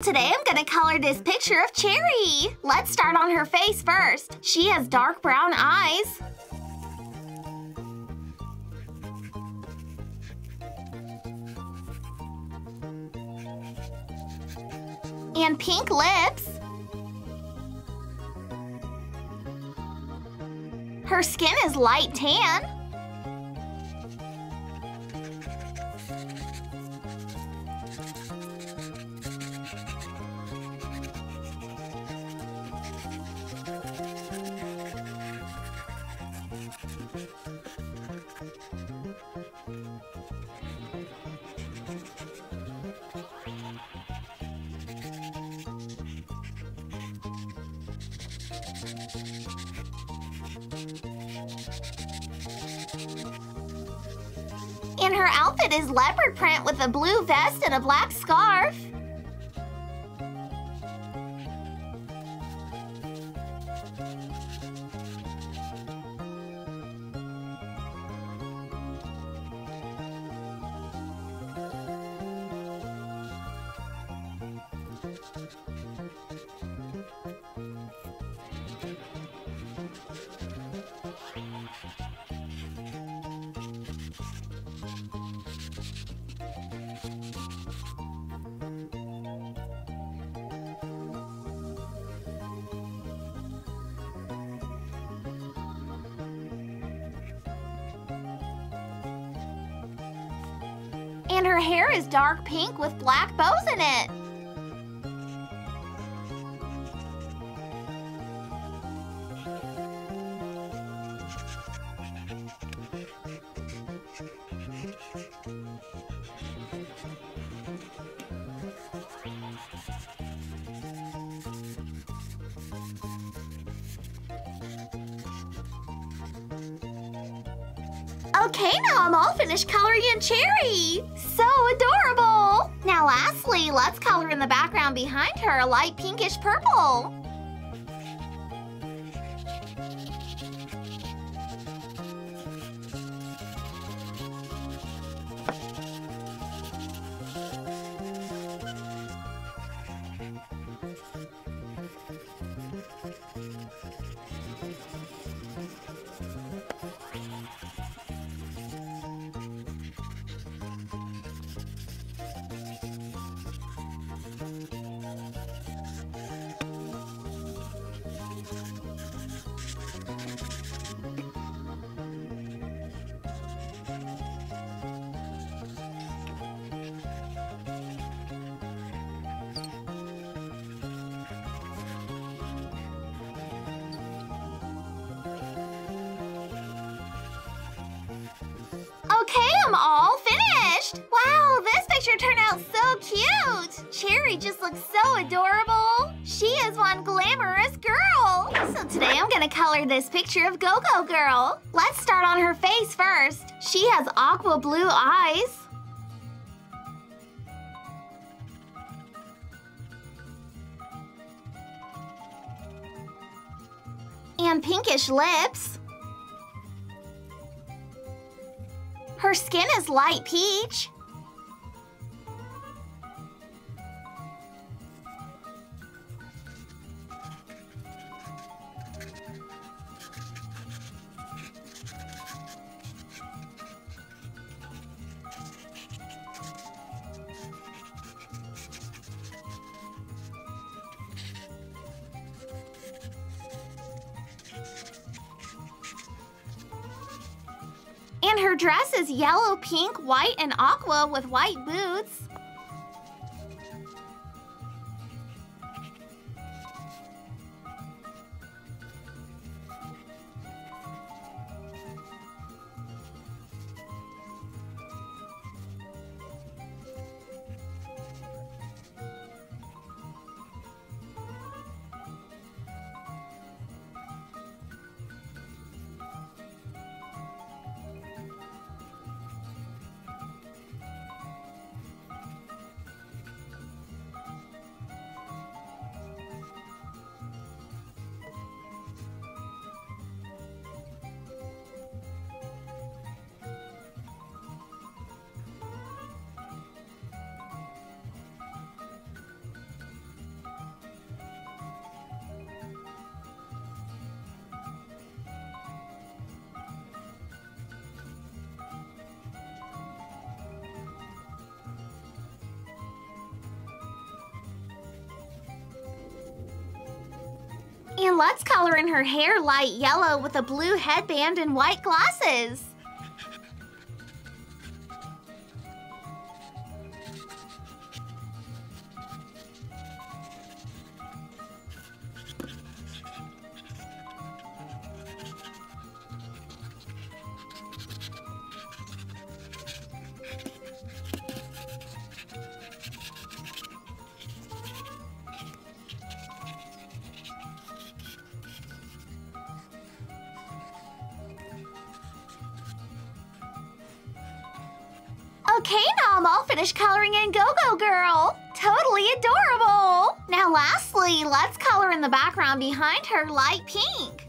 Today I'm gonna color this picture of Cherry. Let's start on her face first. She has dark brown eyes. And pink lips. Her skin is light tan. And her outfit is leopard print with a blue vest and a black scarf. And her hair is dark pink with black bows in it. Okay, now I'm all finished coloring in Cherry. So adorable! Now lastly, let's color in the background behind her a light pinkish purple. Okay, I'm all finished! Wow, this picture turned out so cute! Cherry just looks so adorable! She is one glamorous girl! So today I'm gonna color this picture of Go-Go Gurl. Let's start on her face first. She has aqua blue eyes. And pinkish lips. Her skin is light peach. And her dress is yellow, pink, white, and aqua with white boots. And let's color in her hair light yellow with a blue headband and white glasses. Okay, now I'm all finished coloring in Go-Go Girl. Totally adorable. Now lastly, let's color in the background behind her light pink.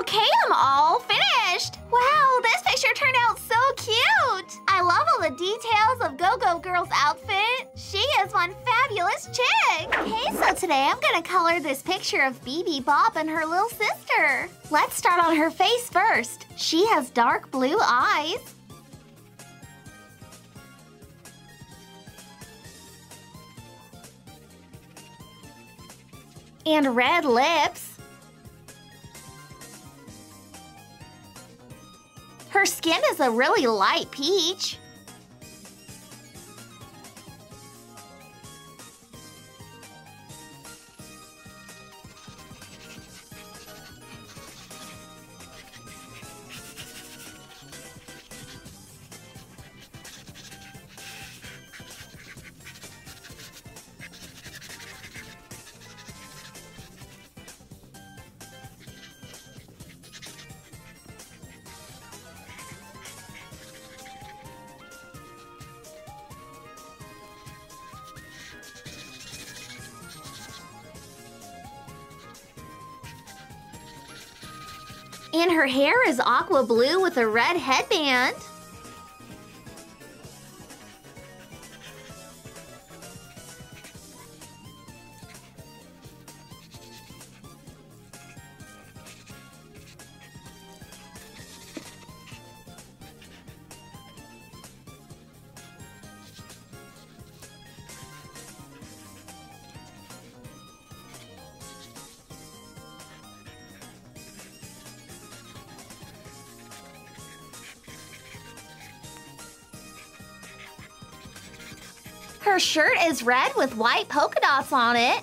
Okay, I'm all finished! Wow, this picture turned out so cute! I love all the details of Go-Go Girl's outfit. She is one fabulous chick! Hey, so today I'm gonna color this picture of B.B. Bop and her little sister. Let's start on her face first. She has dark blue eyes. And red lips. Her skin is a really light peach. And her hair is aqua blue with a red headband. Her shirt is red with white polka dots on it.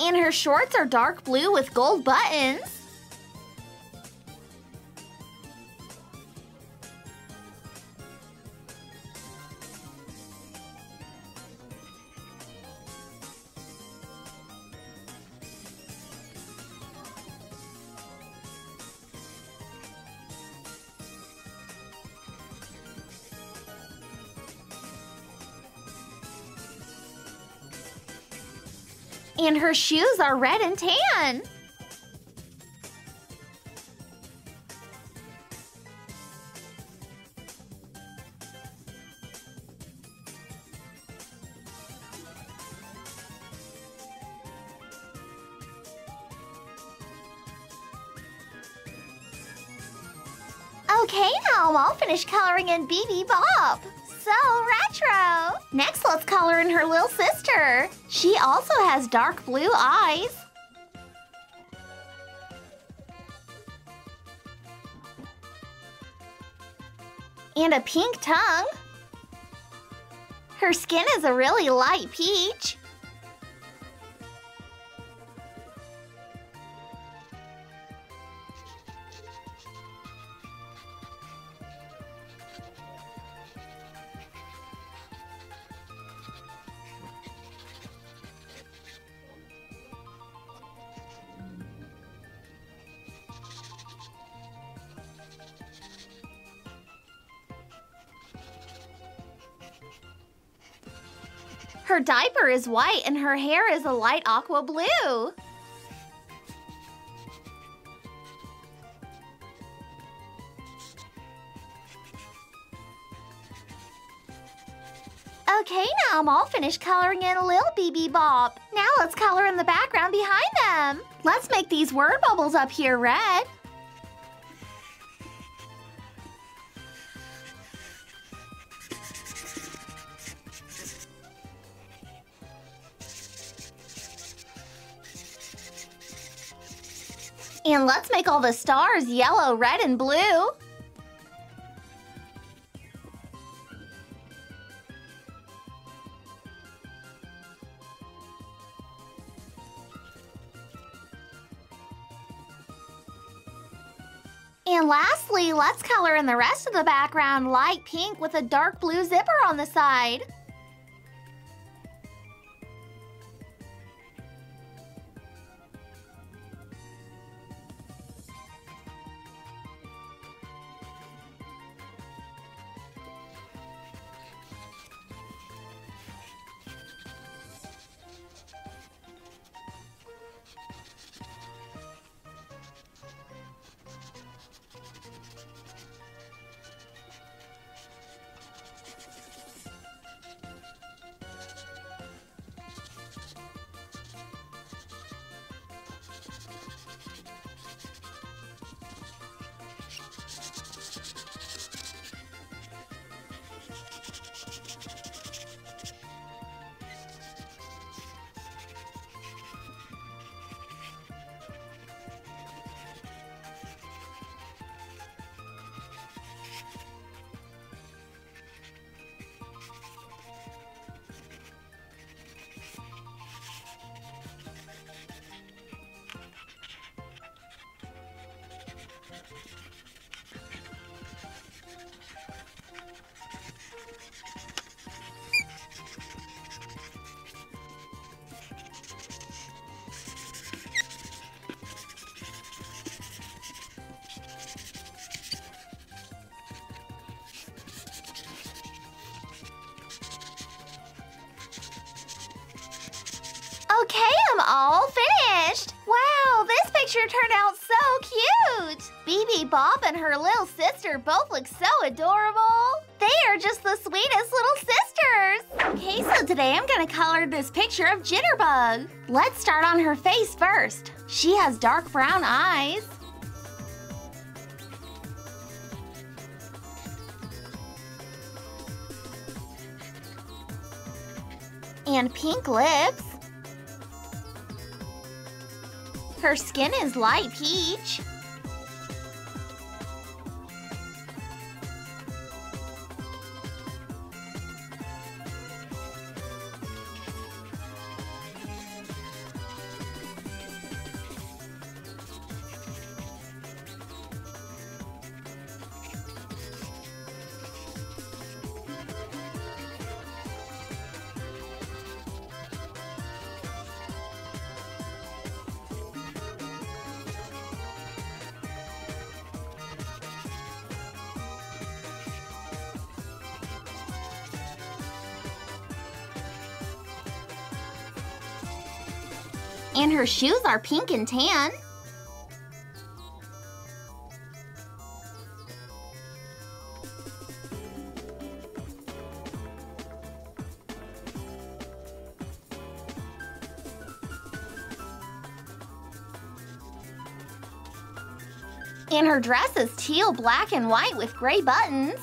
And her shorts are dark blue with gold buttons. And her shoes are red and tan. Okay, now I'm all finished coloring in B.B. Bop. so retro. Next, let's color in her little sister. She also has dark blue eyes. And a pink tongue. Her skin is a really light peach. Her diaper is white and her hair is a light aqua blue. Okay, now I'm all finished coloring in Lil B.B. Bop. Now let's color in the background behind them. Let's make these word bubbles up here red. And let's make all the stars yellow, red, and blue. And lastly, let's color in the rest of the background light pink with a dark blue zipper on the side. Okay, I'm all finished! Wow, this picture turned out so cute! B.B. Bop and her little sister both look so adorable! They are just the sweetest little sisters! Okay, so today I'm gonna color this picture of Jitterbug. Let's start on her face first. She has dark brown eyes. And pink lips. Her skin is light peach. And her shoes are pink and tan. And her dress is teal, black, and white with gray buttons.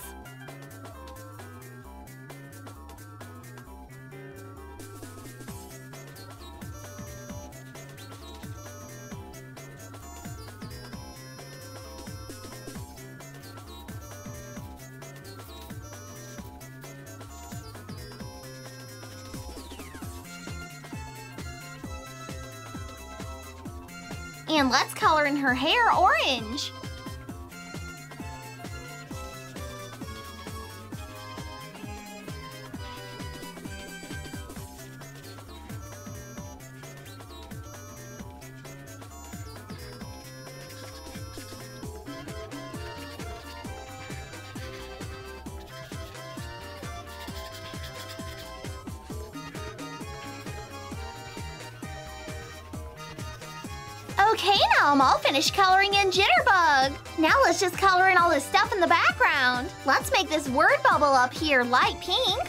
And let's color in her hair orange. Okay, now I'm all finished coloring in Jitterbug. Now let's just color in all this stuff in the background. Let's make this word bubble up here light pink.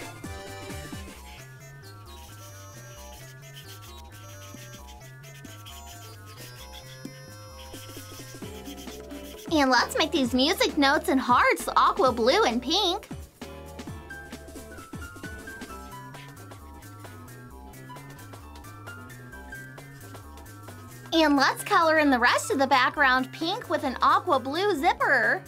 And let's make these music notes and hearts aqua blue and pink. And let's color in the rest of the background pink with an aqua blue zipper.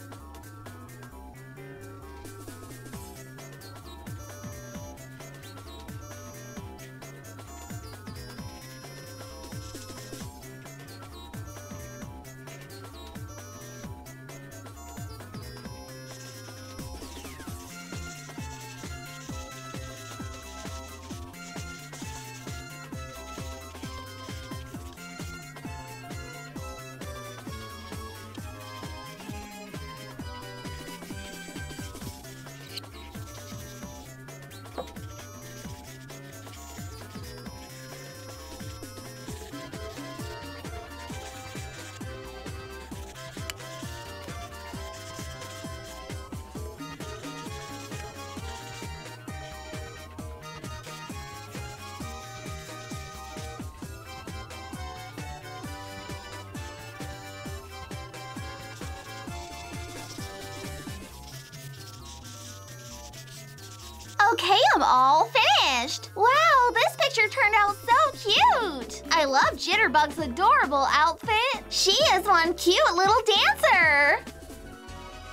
Okay, I'm all finished! Wow, this picture turned out so cute! I love Jitterbug's adorable outfit! She is one cute little dancer!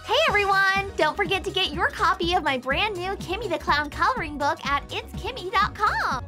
Hey everyone! Don't forget to get your copy of my brand new Kimmy the Clown coloring book at itskimmy.com!